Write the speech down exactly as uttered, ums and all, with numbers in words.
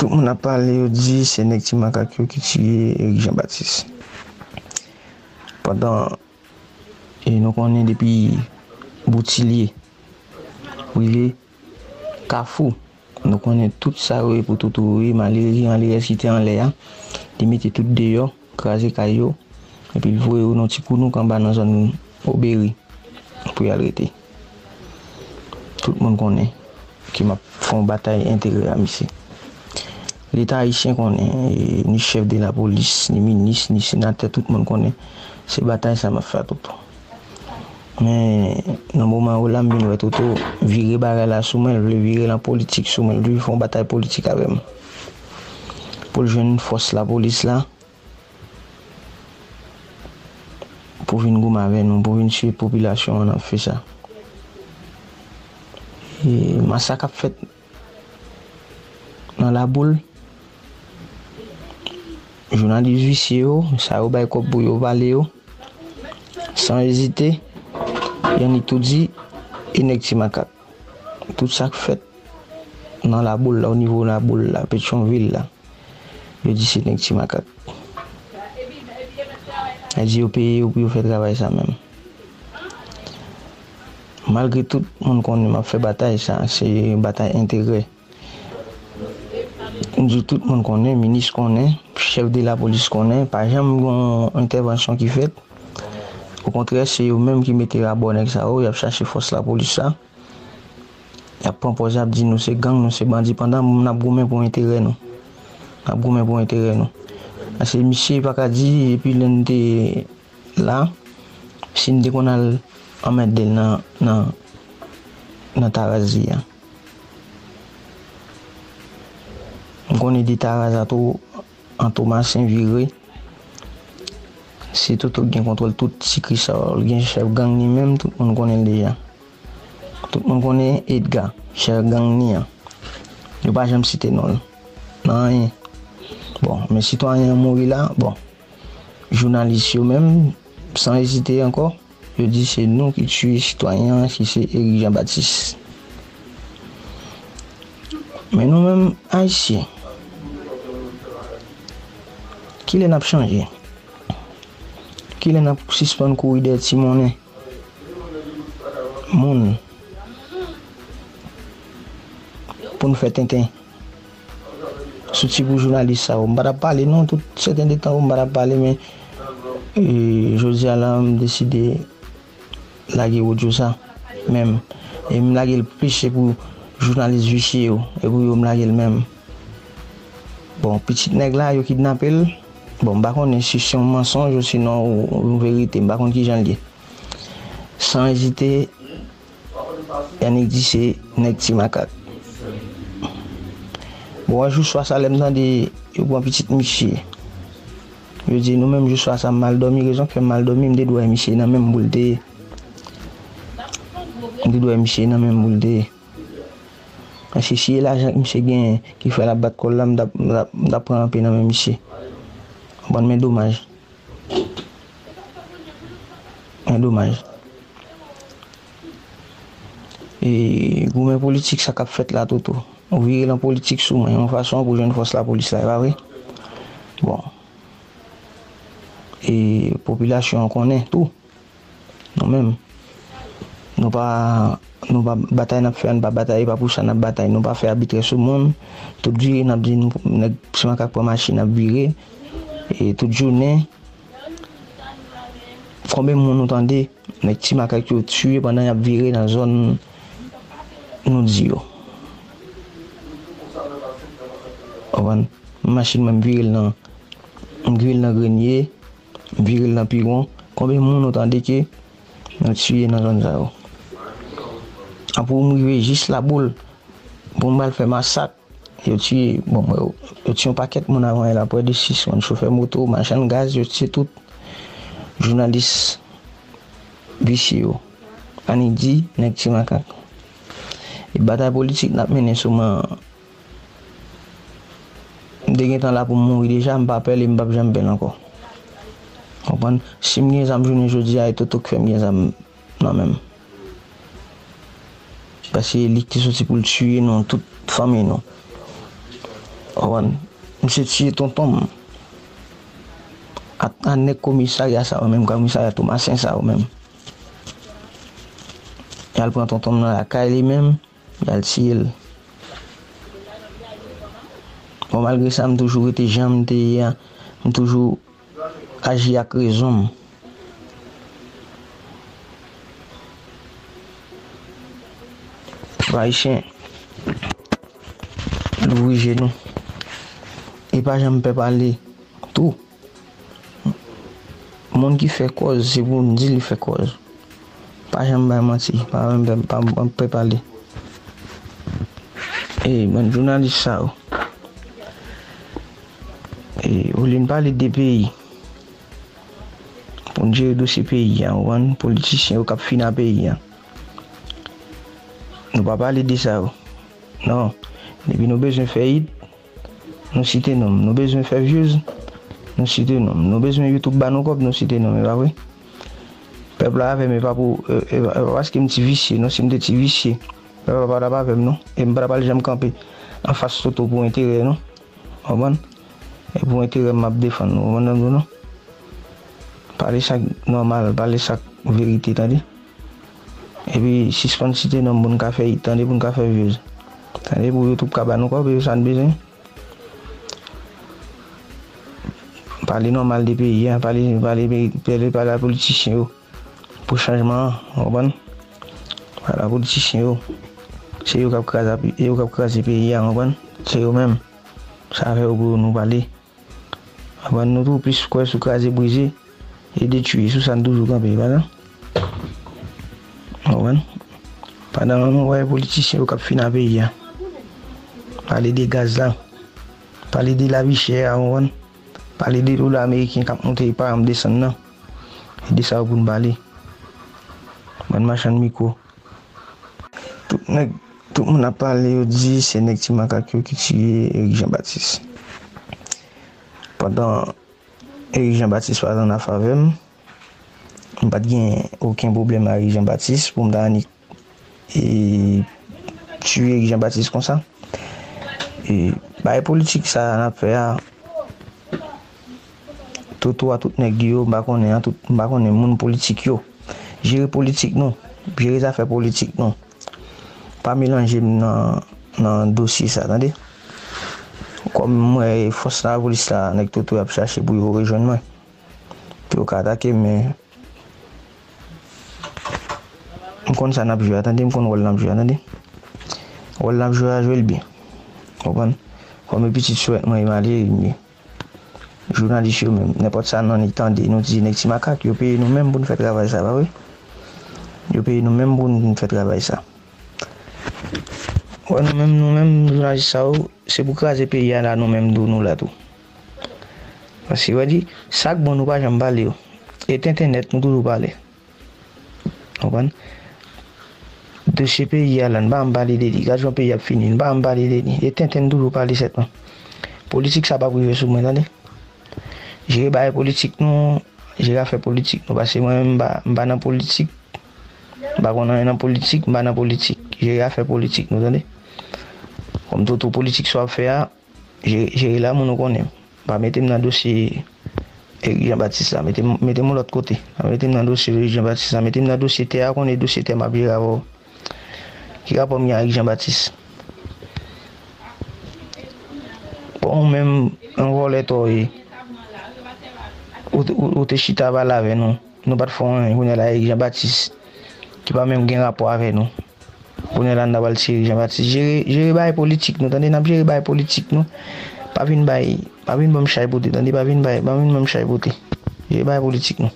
Tout le monde a parlé, dit c'est Necti Makakyo qui tue Éric Jean-Baptiste. Pendant, et nous connaissons depuis Boutillier, Rivé, Kafou, nous connaissons tout ça pour tout trouver, malgré en l'air, cité en l'air, ils mettent tout dehors, craser caillou, et puis ils voient au nom de nous quand bas dans zone Obéry pour y arrêter. Tout le monde connaît qui m'a fait une bataille intégrée à Missy. L'État haïtien connaît, ni chef de la police, ni ministre, ni sénateur, tout le monde connaît. Ces batailles, ça m'a fait à tout. Mais, dans le moment où l'homme vient tout, virer barre la soumelle, virer la politique soumelle, lui, ils font bataille politique avec moi. Pour le jeune force, la police là, pour venir gommer avec nous, pour venir suivre la population, on a fait ça. Et massacre a fait dans la boule. Journaliste huissier, ça a été sans hésiter, il y a tout dit, et Necti Makak. Tout ça fait dans la boule, là, au niveau de la boule, là, Pétionville, là, je dis c'est Necti Makak. Elle dit au pays, au pays, fait travail ça même. Malgré tout le monde qu'on a fait bataille, ça, c'est une bataille intégrée. Tout le monde connaît, ministre connaît, chef de la police connaît, par exemple, une intervention qui fait. Au contraire, c'est eux-mêmes qui mettaient la bonne avec ça, ils ont cherché force la police. Ils ont proposé à dire nous c'est gang, nous c'est bandit. Pendant nous avons gommé pour intérêt. Nous avons gommé pour intérêt. C'est monsieur Pakadi et puis l'un de là, c'est une qu'on a en mettre dans la Tarasie. On est des Tarasato en Thomas Saint-Viré. C'est tout qui contrôle tout ce qui est chef gang ni même tout le monde connaît déjà. Tout le monde connaît Edgar, chef gang ni. Je ne vais pas jamais citer non. Non. Bon, mais citoyen mourir là, bon. Journaliste même, sans hésiter encore, je dis c'est nous qui tuons citoyens, qui c'est Éric Jean-Baptiste. Mais nous-mêmes, haïtiens. Qui les n'a pas changé? Qui les n'a pas suspendu courir des Timonais? Moun. Pour nous faire tintin. Souti pour journaliste, ça, on ne va pas parler, non, tout certain temps, on ne va pas parler, mais euh, José Alain a décidé de laguer audio ça, même. Et me laguer le plus, c'est pour journaliste huissier, et pour me laguer le même. Bon, petit nègre là, il a kidnappé. Bon, par contre, si c'est un mensonge ou sinon une vérité, par contre, qui j'en ai. Sans hésiter, Yannick dit c'est Necti Makak. Bon, un jour, soit ça, l'aime dans des petites michiers. Je dis, nous-mêmes, je sois ça mal dormi, raison que mal dormi, je me dois michier dans même boule de. Je me dois michier dans même boule de. Parce que si l'argent qui fait la batte colonne, je prends un peu dans même michier. Bon, mais dommage. Mais dommage. Et gourmet politique, ça a fait là tout. On vire la politique sous moi, on façon pour jeune force la police là, vrai. Bon. Et population, on connaît tout. Nous-mêmes. Nous pas nous pas bataille n'a fait pas bataille pas pour ça n'a bataille, nous pas fait arbitrer ce monde. Tout dire n'a dit nous c'est ma carte pour machine à virer. Et toute journée, combien de monde entendait Necti Makak qui ont tué pendant qu'ils ont viré dans la zone nous dit. Avant, machine même viré dans le grenier, viré dans le piron, combien de monde entendait que nous tué dans la zone zao. Pour m'arriver juste la boule, pour me faire massacre. Je tue, bon, je tue un paquet mon avant et après de six, on chauffeur moto, machin, gaz, je tue tout. Journaliste, B C O, Anidi, Necti Makak. Et bataille politique n'a mené seulement. Dès que temps là pour mourir déjà, je ne pas appeler, je ne pas jamais encore. Comprendre? Si je suis en aujourd'hui, je suis tout fait bien non même. Parce que les qui sont pour le tuer, non, toute famille, non. Monsieur tué tonton. À un commissariat ça même commissariat Thomas Saint-Viré ça même. Et elle prend tonton dans la caille lui-même, elle tire. Bon, malgré ça, j'ai toujours été j'aime, j'ai toujours agi avec raison. Haïtien, Louis Genou. Et pas j'aime pas parler tout. Le monde qui fait cause, c'est pour me dire qu'il fait cause. Pas j'aime pas mentir, pas j'aime pas parler. Et mon journaliste ça. Et on ne parle des pays. Pour dire de ces pays, on politicien au cap fin à pays. Nous ne pouvons pas parler de ça. Non. Depuis nous besoin de faire nous citer nom. Nous besoin de faire vieux, nous citer nom. Nous besoin de YouTube, nous citer nom. Mais pas vrai. Le peuple avait, mais pas pour. Parce qu'il me dit vicié. Non, si me dit vicié. Je ne parle pas avec nous. Et je ne parle pas jamais camper. En face de tout pour intérêt, non. Et pour intérêt, je défendre. Vous non. Parler ça normal, parler ça vérité, tandis. Et puis, si je pense que c'est un bon café, attendez pour un café vieux. Attendez pour YouTube, cabane, quoi, parce que ça ne besoin. Parler normal des pays, hein, parler, parler, parler, parler à la politicien, pour changement, vous comprenez? Parler à la politicien, c'est eux qui ont crasé les pays, vous comprenez? C'est eux-mêmes. Ça fait pour nous parler. Avant nous tous, plus quoi, se craser, briser, et détruire, sous ça, toujours quand pays, voilà. Pendant un moment, les politiciens ont fini à payer. Parler des gaz là, parler de la vie chère, parler des dollars américains qui ont monté par en descendant. Et de ça, vous ne parlez pas. Bonne machin de micro. Tout le monde a parlé, dit c'est Necti Makakyo qui tue Éric Jean-Baptiste. Pendant Éric Jean-Baptiste soit dans la faveur, je n'ai pas aucun problème avec Jean-Baptiste pour me donner et tuer Jean-Baptiste comme ça. Et bah, les politiques, ça n'a pas fait. Tout le monde, tout le monde, tout le monde politique. Gérer politique, non. Gérer les affaires politiques, non. Pas mélanger dans le dossier, ça, attendez. Comme moi, il faut que la police, là, tout le monde cherche pour vous rejoindre. Tout le monde attaquer, mais. Quand ça n'a pas joué, attendez, quand on l'a joué, attendez. On l'a joué à jouer bien. Comme mes petites souhaits, moi, il m'a dit, journaliste, n'importe ça, non, il tendait, nous disons, Necti Makak, ils payent nous-mêmes pour nous faire travailler ça, oui. Ils payent nous-mêmes pour nous faire travailler ça. Nous-mêmes, nous-mêmes, journaliste, ça, c'est pour craser pays là, nous-mêmes, nous, là, tout. Parce que, vous voyez, ça, bon, nous, pas, j'en parle, et Internet, nous, toujours parler. Vous comprenez? De ces pays, là, nous avons parlé de gaz, nous pays fini, nous avons parlé de lui. Et Tintin, nous avons parlé de cette politique, ça va pas privé sur moi, attendez. J'ai fait politique, non, j'ai fait politique, non, parce que moi-même, je suis en politique, je suis en politique, je suis en politique, j'ai fait politique, non, attendez. Comme tout politique soit fait, j'ai là, mon connaît. Je vais mettre dans le dossier Jean-Baptiste, mettez-moi de l'autre côté. Je vais mettre dans le dossier Jean-Baptiste, je mettez-moi dans le dossier Théa, qu'on est dossier Théa, ma bière avant. Qui a promis avec Jean-Baptiste. Bon, même un volet, ou te chita va là avec nous. Nous pas de fond, on est là avec Jean-Baptiste. Qui pas même un rapport avec nous. On est là dans le série Jean-Baptiste. Gérer bail politique, nous attendez, nous gérer bail politique, nous. Pas une bail, pas une bombe chaiboté, attendez, pas une bail, pas une bombe chaiboté. Gérer bail politique, nous.